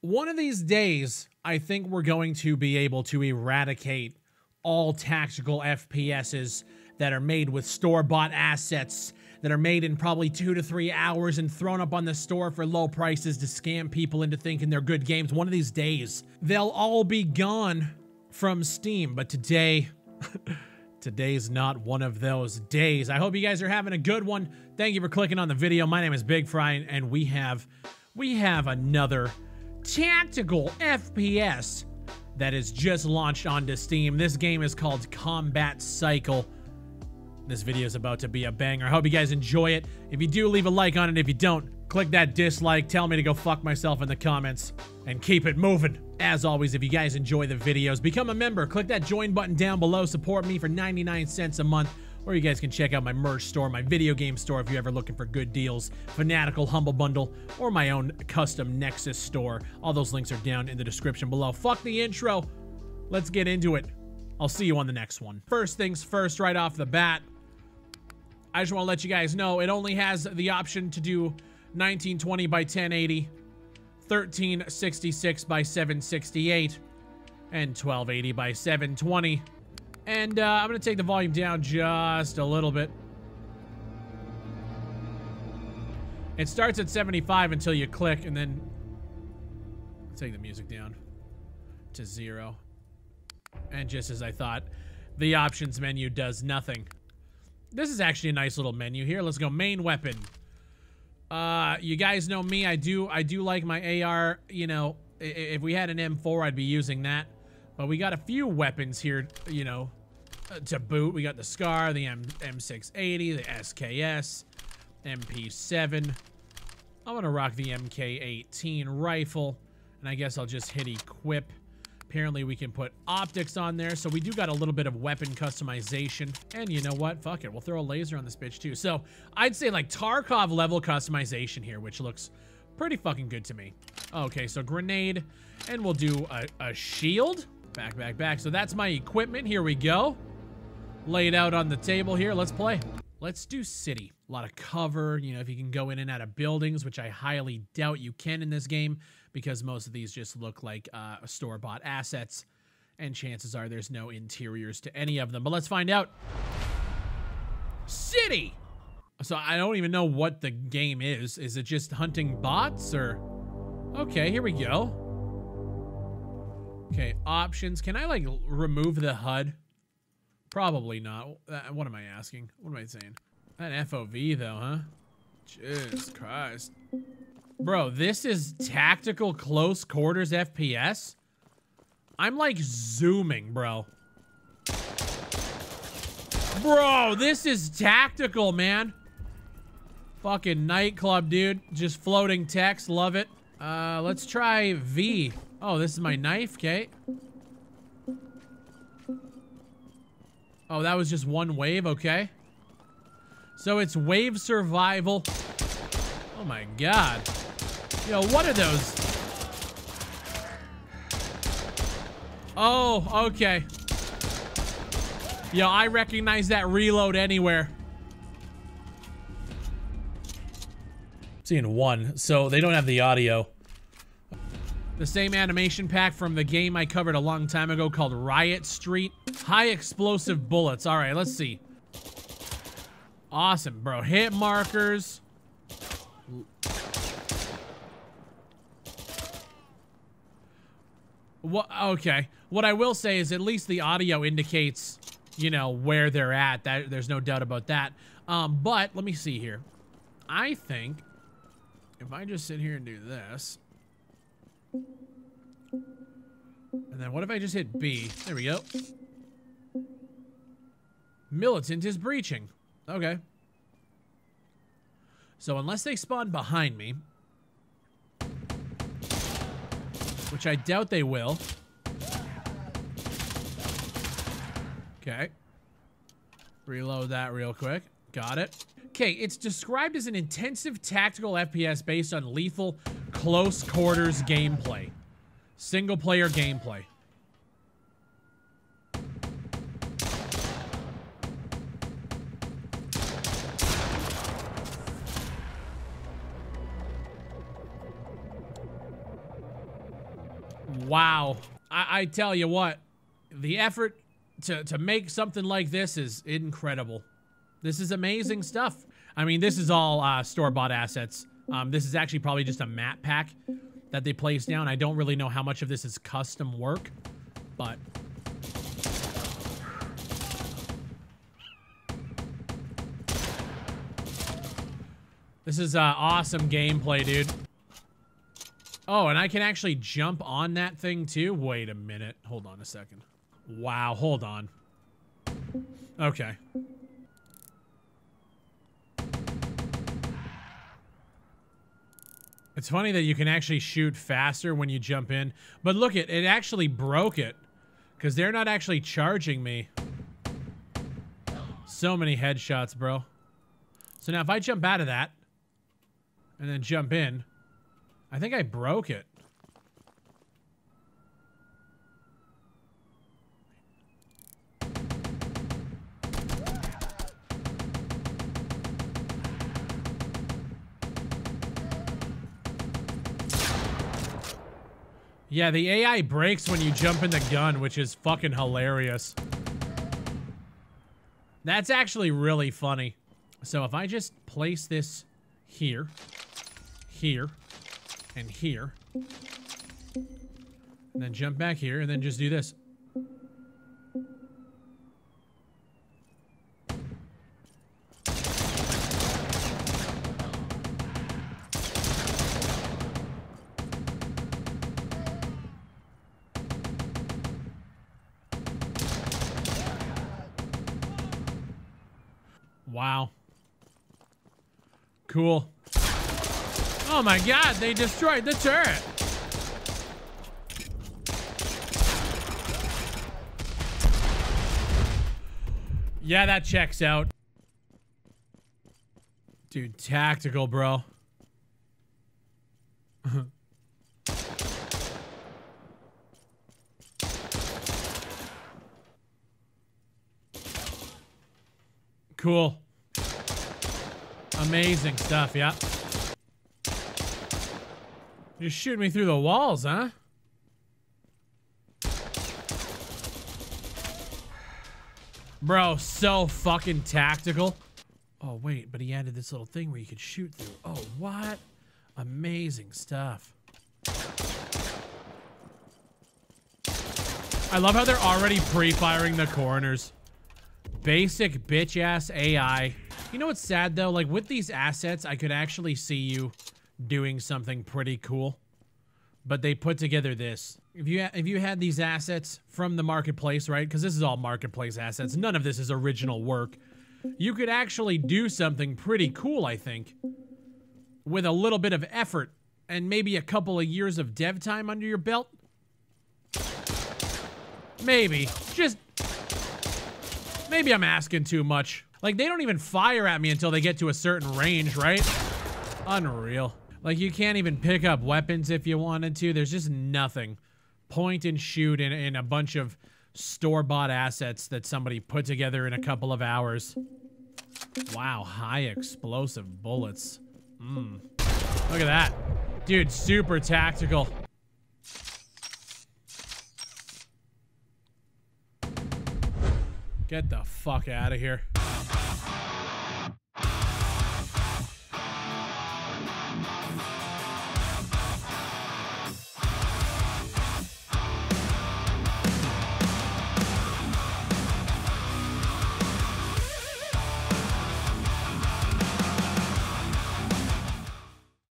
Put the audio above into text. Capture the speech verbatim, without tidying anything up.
One of these days, I think we're going to be able to eradicate all tactical F P Ss that are made with store-bought assets, that are made in probably two to three hours and thrown up on the store for low prices to scam people into thinking they're good games. One of these days, they'll all be gone from Steam, but today, today's not one of those days. I hope you guys are having a good one. Thank you for clicking on the video. My name is Big Fry, and we have, we have another tactical F P S that is just launched onto Steam. This game is called Combat Cycle. This video is about to be a banger. I hope you guys enjoy it. If you do, leave a like on it. If you don't, click that dislike. Tell me to go fuck myself in the comments and keep it moving. As always, if you guys enjoy the videos, become a member. Click that join button down below. Support me for ninety-nine cents a month. Or you guys can check out my merch store, my video game store, if you're ever looking for good deals. Fanatical, Humble Bundle, or my own custom Nexus store. All those links are down in the description below. Fuck the intro. Let's get into it. I'll see you on the next one. First things first, right off the bat, I just want to let you guys know it only has the option to do nineteen twenty by ten eighty, thirteen sixty-six by seven sixty-eight, and twelve eighty by seven twenty. And uh, I'm going to take the volume down just a little bit. It starts at seventy-five until you click, and then take the music down to zero. And just as I thought, the options menu does nothing. This is actually a nice little menu here. Let's go main weapon. Uh, you guys know me. I do, I do like my A R. You know, if we had an M four, I'd be using that. But we got a few weapons here, you know. To boot, we got the SCAR, the M six eighty, the S K S, M P seven. I'm gonna rock the M K eighteen rifle, and I guess I'll just hit equip. Apparently we can put optics on there, so we do got a little bit of weapon customization. And you know what? Fuck it, we'll throw a laser on this bitch too. So I'd say like Tarkov level customization here, which looks pretty fucking good to me. Okay, so grenade, and we'll do a, a shield. Back, back, back. So that's my equipment. Here we go. Laid out on the table here. Let's play. Let's do city. A lot of cover. You know, if you can go in and out of buildings, which I highly doubt you can in this game because most of these just look like uh, store-bought assets. And chances are there's no interiors to any of them. But let's find out. City! So I don't even know what the game is. Is it just hunting bots or... Okay, here we go. Okay, options. Can I, like, remove the H U D? Probably not. Uh, what am I asking? What am I saying? That F O V, though, huh? Jesus Christ. Bro, this is tactical close quarters F P S? I'm, like, zooming, bro. Bro, this is tactical, man. Fucking nightclub, dude. Just floating text. Love it. Uh, let's try V. Oh, this is my knife, okay. Oh, that was just one wave, okay. So it's wave survival. Oh my god. Yo, what are those? Oh, okay. Yo, I recognize that reload anywhere. Seeing one, so they don't have the audio. The same animation pack from the game I covered a long time ago called Riot Street. High explosive bullets. All right, let's see. Awesome, bro. Hit markers. What? Okay. What I will say is at least the audio indicates, you know, where they're at. That, there's no doubt about that. Um, but let me see here. I think if I just sit here and do this... And then what if I just hit B? There we go. Militant is breaching. Okay. So unless they spawn behind me, which I doubt they will. Okay. Reload that real quick. Got it. Okay, it's described as an intensive tactical F P S based on lethal close quarters gameplay. Single player gameplay. Wow. I, I tell you what, the effort to, to make something like this is incredible. This is amazing stuff. I mean, this is all uh, store-bought assets. Um, this is actually probably just a map pack that they place down. I don't really know how much of this is custom work, but... This is uh, awesome gameplay, dude. Oh, and I can actually jump on that thing too? Wait a minute. Hold on a second. Wow, hold on. Okay. It's funny that you can actually shoot faster when you jump in. But look, it, it actually broke it. Because they're not actually charging me. So many headshots, bro. So now if I jump out of that and then jump in, I think I broke it. Yeah, the A I breaks when you jump in the gun, which is fucking hilarious. That's actually really funny. So if I just place this here, here, and here, and then jump back here, and then just do this. Wow. Cool. Oh my god, they destroyed the turret. Yeah, that checks out. Dude, tactical, bro. Cool. Amazing stuff, yeah. You're shooting me through the walls, huh? Bro, so fucking tactical. Oh, wait, but he added this little thing where you could shoot through. Oh, what? Amazing stuff. I love how they're already pre-firing the corners. Basic bitch-ass A I. You know what's sad, though? Like, with these assets, I could actually see you doing something pretty cool. But they put together this. If you, ha if you had these assets from the marketplace, right? Because this is all marketplace assets. None of this is original work. You could actually do something pretty cool, I think. With a little bit of effort and maybe a couple of years of dev time under your belt. Maybe. Just... Maybe I'm asking too much. Like, they don't even fire at me until they get to a certain range, right? Unreal. Like, you can't even pick up weapons if you wanted to. There's just nothing. Point and shoot in, in a bunch of store-bought assets that somebody put together in a couple of hours. Wow, high explosive bullets. Mmm. Look at that. Dude, super tactical. Get the fuck out of here.